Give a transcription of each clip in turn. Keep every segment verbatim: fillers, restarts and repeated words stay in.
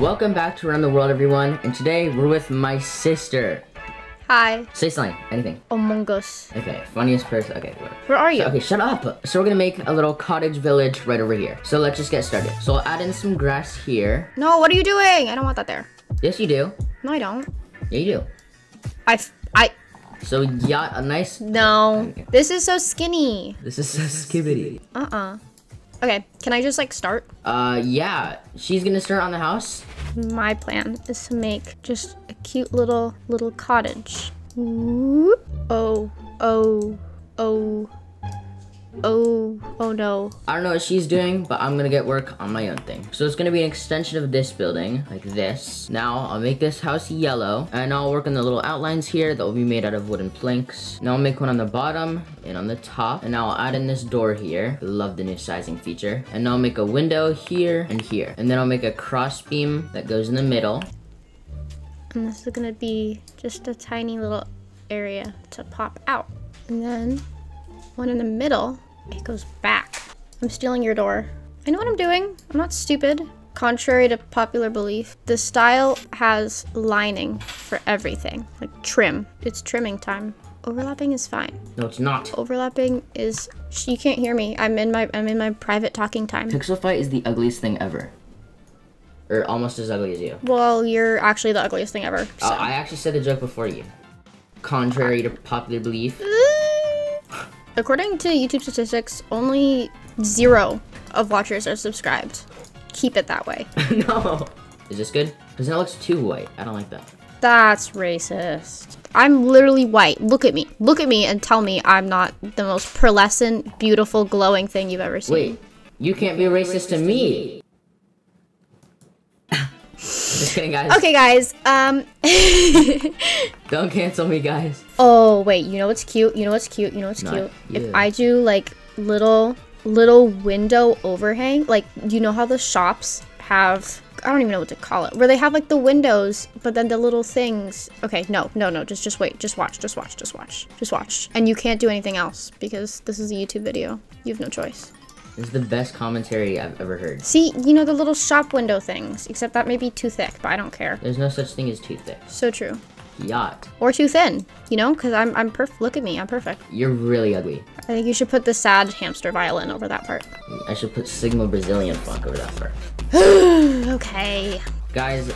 Welcome back to Around the World, everyone, and today we're with my sister. Hi. Say something, anything. Among Us. Okay, funniest person, okay. Whatever. Where are you? So, okay, shut up. So we're gonna make a little cottage village right over here. So let's just get started. So I'll add in some grass here. No, what are you doing? I don't want that there. Yes, you do. No, I don't. Yeah, you do. I, I. So yeah, a nice. No, this is so skinny. This is so skibbity. Uh-uh. Okay, can I just like start? Uh, yeah. She's gonna start on the house. My plan is to make just a cute little, little cottage. Whoop. Oh, oh, oh, oh, oh no. I don't know what she's doing, but I'm gonna get work on my own thing. So it's gonna be an extension of this building, like this. Now I'll make this house yellow, and I'll work on the little outlines here that will be made out of wooden planks. Now I'll make one on the bottom and on the top, and now I'll add in this door here. Love the new sizing feature. And now I'll make a window here and here, and then I'll make a cross beam that goes in the middle. And this is gonna be just a tiny little area to pop out, and then one in the middle. It goes back. I'm stealing your door. I know what I'm doing. I'm not stupid. Contrary to popular belief, the style has lining for everything, like trim. It's trimming time. Overlapping is fine. No, it's not. Overlapping is, you can't hear me. I'm in my, I'm in my private talking time. Pixel fight is the ugliest thing ever. Or almost as ugly as you. Well, you're actually the ugliest thing ever. So. Uh, I actually said the joke before you. Contrary to popular belief. According to YouTube statistics, only zero of watchers are subscribed. Keep it that way. No. Is this good? Because that looks too white. I don't like that. That's racist. I'm literally white. Look at me. Look at me and tell me I'm not the most pearlescent, beautiful, glowing thing you've ever seen. Wait, you can't be racist, racist to me. Just kidding, guys. Okay, guys. Um. Don't cancel me, guys. Oh wait, you know what's cute? You know what's cute? You know what's Not cute? Either. If I do like little little window overhang, like you know how the shops have, I don't even know what to call it, where they have like the windows, but then the little things. Okay, no, no, no, just just wait, just watch, just watch, just watch, just watch, and you can't do anything else because this is a YouTube video. You have no choice. This is the best commentary I've ever heard. See, you know the little shop window things, except that may be too thick, but I don't care. There's no such thing as too thick. So true. Yacht. Or too thin, you know, because I'm I'm perfect. Look at me, I'm perfect. You're really ugly. I think you should put the sad hamster violin over that part. I should put Sigma Brazilian Funk over that part. Okay. Guys,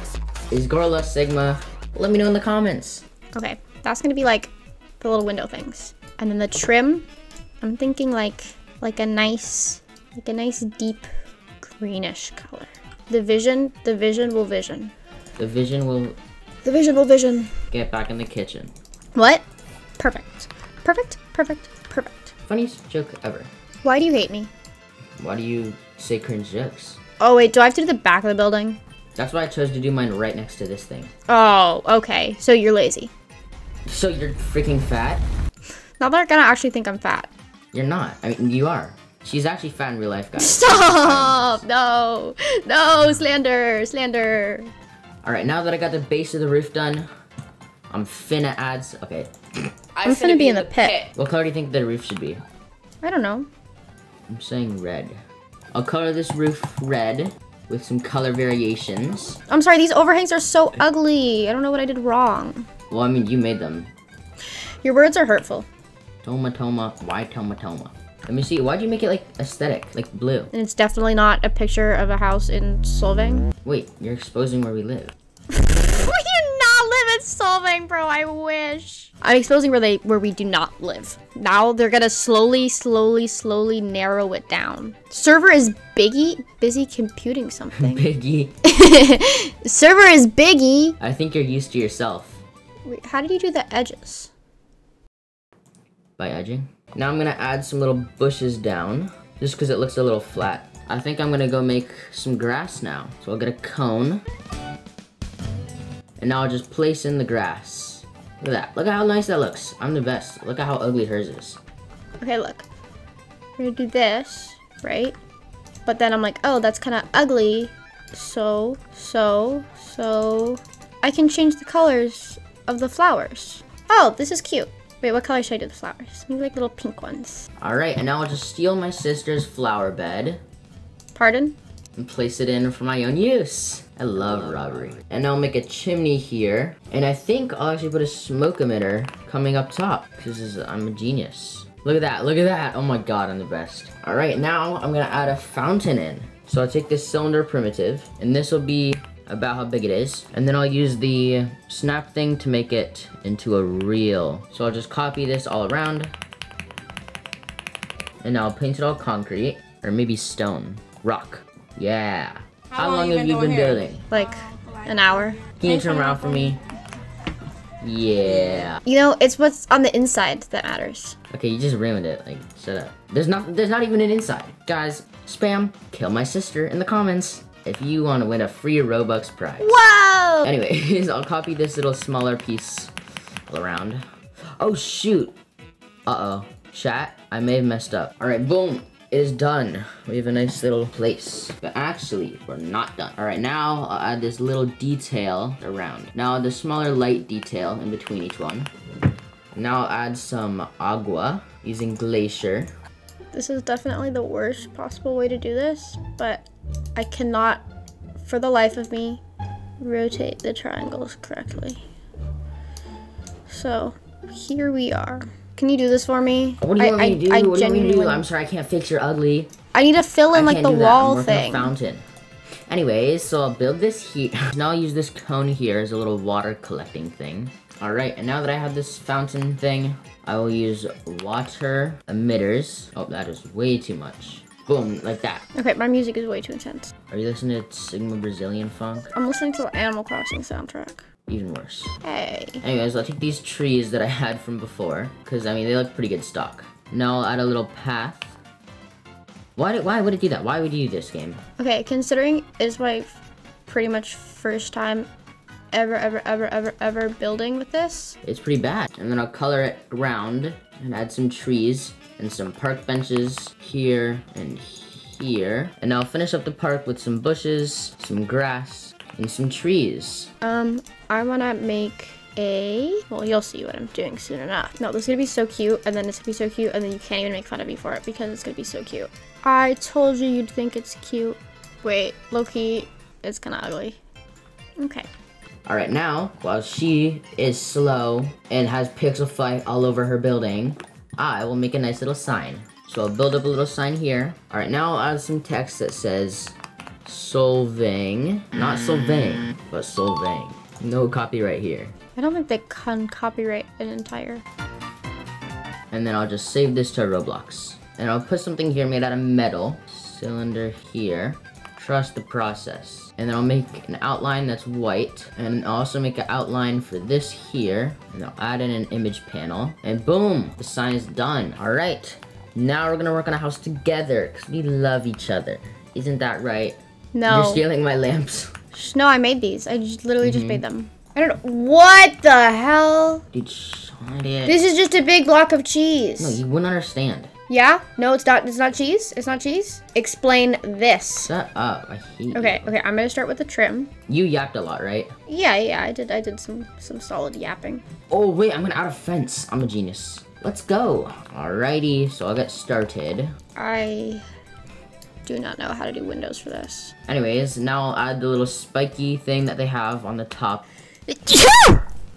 is Gorla Sigma? Let me know in the comments. Okay, that's gonna be like the little window things, and then the trim. I'm thinking like like a nice like a nice deep greenish color. The vision, the vision will vision. The vision will. The vision will vision. Get back in the kitchen. What? Perfect. Perfect, perfect, perfect. Funniest joke ever. Why do you hate me? Why do you say cringe jokes? Oh wait, do I have to do the back of the building? That's why I chose to do mine right next to this thing. Oh, okay. So you're lazy. So you're freaking fat? Now they're gonna actually think I'm fat. You're not. I mean, you are. She's actually fat in real life, guys. Stop! No! No! Slander! Slander! All right, now that I got the base of the roof done, I'm finna add, okay. I'm, I'm finna, finna be in the pit. pit. What color do you think the roof should be? I don't know. I'm saying red. I'll color this roof red with some color variations. I'm sorry, these overhangs are so ugly. I don't know what I did wrong. Well, I mean, you made them. Your words are hurtful. Toma, toma, why toma, toma? Let me see, why'd you make it like aesthetic, like blue? And it's definitely not a picture of a house in Solvang. Wait, you're exposing where we live. We do not live in Solvang, bro, I wish. I'm exposing where they, where we do not live. Now they're gonna slowly, slowly, slowly narrow it down. Server is biggie, busy computing something. Biggie. Server is biggie. I think you're used to yourself. Wait, how did you do the edges? By edging. Now I'm gonna add some little bushes down, just because it looks a little flat. I think I'm gonna go make some grass now. So I'll get a cone, and now I'll just place in the grass. Look at that, look at how nice that looks. I'm the best, look at how ugly hers is. Okay, look, we're gonna do this, right? But then I'm like, oh, that's kinda ugly. So, so, so, I can change the colors of the flowers. Oh, this is cute. Wait, what color should I do the flowers? Maybe like little pink ones. All right, and now I'll just steal my sister's flower bed. Pardon? And place it in for my own use. I love robbery. And I'll make a chimney here. And I think I'll actually put a smoke emitter coming up top. Because I'm a genius. Look at that, look at that. Oh my god, I'm the best. All right, now I'm gonna add a fountain in. So I'll take this cylinder primitive, and this will be about how big it is. And then I'll use the snap thing to make it into a reel. So I'll just copy this all around. And now I'll paint it all concrete, or maybe stone, rock. Yeah. How, how long, long have you been, been building? Like an hour. Can you turn around for me? Yeah. You know, it's what's on the inside that matters. Okay, you just ruined it. Like, shut up. There's not, there's not even an inside. Guys, spam, kill my sister in the comments if you want to win a free Robux prize. Whoa! Anyways, I'll copy this little smaller piece all around. Oh, shoot. Uh-oh. Chat, I may have messed up. All right, boom. It is done. We have a nice little place. But actually, we're not done. All right, now I'll add this little detail around. Now the smaller light detail in between each one. Now I'll add some agua using Glacier. This is definitely the worst possible way to do this, but I cannot, for the life of me, rotate the triangles correctly. So here we are. Can you do this for me? What do you want me to do? I, what do you want me to do? I'm sorry, I can't fix your ugly. I need to fill in like the wall thing. I'm working on a fountain. Anyways, so I'll build this here. Now I'll use this cone here as a little water collecting thing. All right, and now that I have this fountain thing, I will use water emitters. Oh, that is way too much. Boom, like that. Okay, my music is way too intense. Are you listening to Sigma Brazilian Funk? I'm listening to the Animal Crossing soundtrack. Even worse. Hey. Anyways, I'll take these trees that I had from before, because, I mean, they look pretty good stock. Now I'll add a little path. Why, did, why would it do that? Why would you do this game? Okay, considering it's my pretty much first time ever, ever, ever, ever, ever building with this. It's pretty bad. And then I'll color it round and add some trees and some park benches here and here. And I'll finish up the park with some bushes, some grass, and some trees. Um, I wanna make a, well, you'll see what I'm doing soon enough. No, this is gonna be so cute, and then it's gonna be so cute, and then you can't even make fun of me for it because it's gonna be so cute. I told you you'd think it's cute. Wait, low-key, it's kinda ugly. Okay. All right, now, while she is slow and has pixel fight all over her building, I will make a nice little sign. So I'll build up a little sign here. All right, now I'll add some text that says, Solvang, not Solvang, but Solvang. No copyright here. I don't think they can copyright an entire. And then I'll just save this to Roblox. And I'll put something here made out of metal. Cylinder here. Trust the process. And then I'll make an outline that's white. And I'll also make an outline for this here. And I'll add in an image panel. And boom, the sign is done. All right, now we're gonna work on a house together because we love each other. Isn't that right? No. You're stealing my lamps. No, I made these. I just literally mm-hmm. just made them. I don't know. What the hell? Dude, shut it. This is just a big block of cheese. No, you wouldn't understand. Yeah? No, it's not. It's not cheese. It's not cheese. Explain this. Shut up. I hate Okay, you. okay. I'm gonna start with the trim. You yapped a lot, right? Yeah, yeah. I did. I did some some solid yapping. Oh wait, I'm gonna add a fence. I'm a genius. Let's go. Alrighty. So I'll get started. I. do not know how to do windows for this. Anyways, now I'll add the little spiky thing that they have on the top.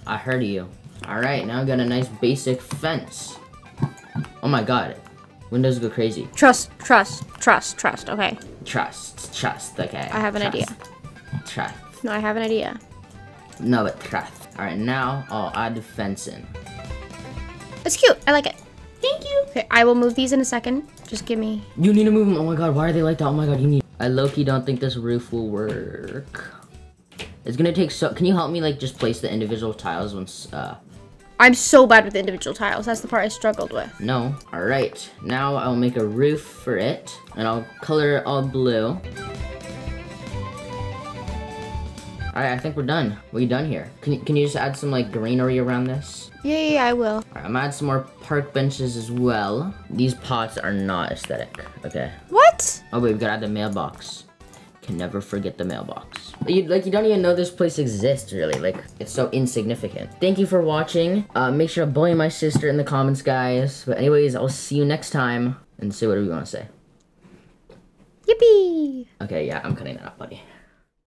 I heard you. All right, now I've got a nice basic fence. Oh my god, windows go crazy. Trust, trust, trust, trust, okay. Trust, trust, okay. I have an trust. idea. Trust. No, I have an idea. No, but trust. All right, now I'll add the fence in. It's cute, I like it. Thank you. Okay, I will move these in a second. Just give me. You need to move them. Oh my god, why are they like that? Oh my god, you need. I low-key don't think this roof will work. It's gonna take so. Can you help me like just place the individual tiles once? Uh... I'm so bad with the individual tiles. That's the part I struggled with. No. All right. Now I'll make a roof for it, and I'll color it all blue. All right, I think we're done. We're done here. Can you, can you just add some like greenery around this? Yeah, yeah, I will. All right, I'm gonna add some more park benches as well. These pots are not aesthetic, okay? What? Oh wait, we've gotta add the mailbox. Can never forget the mailbox. You, like, you don't even know this place exists, really. Like, it's so insignificant. Thank you for watching. Uh, make sure to bully my sister in the comments, guys. But anyways, I'll see you next time. And say whatever you wanna say. Yippee! Okay, yeah, I'm cutting that up, buddy.